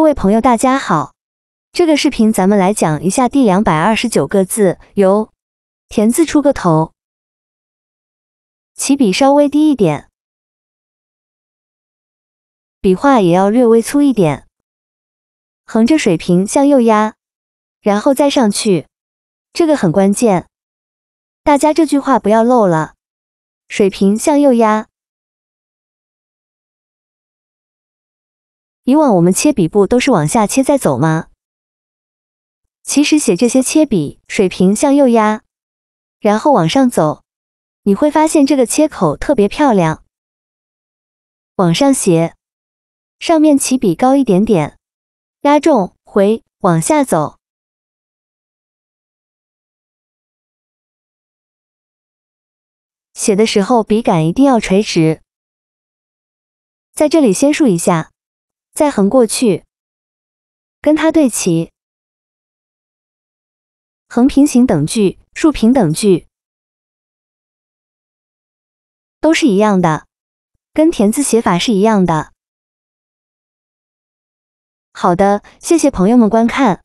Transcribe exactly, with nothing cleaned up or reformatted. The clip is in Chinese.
各位朋友大家好，这个视频咱们来讲一下第二百二十九个字，由田字出个头，起笔稍微低一点，笔画也要略微粗一点，横着水平向右压，然后再上去，这个很关键，大家这句话不要漏了，水平向右压。 以往我们切笔部都是往下切再走吗？其实写这些切笔，水平向右压，然后往上走，你会发现这个切口特别漂亮。往上斜，上面起笔高一点点，压重回，往下走。写的时候笔杆一定要垂直，在这里先竖一下。 再横过去，跟它对齐。横平行等距，竖平等距，都是一样的，跟田字写法是一样的。好的，谢谢朋友们观看。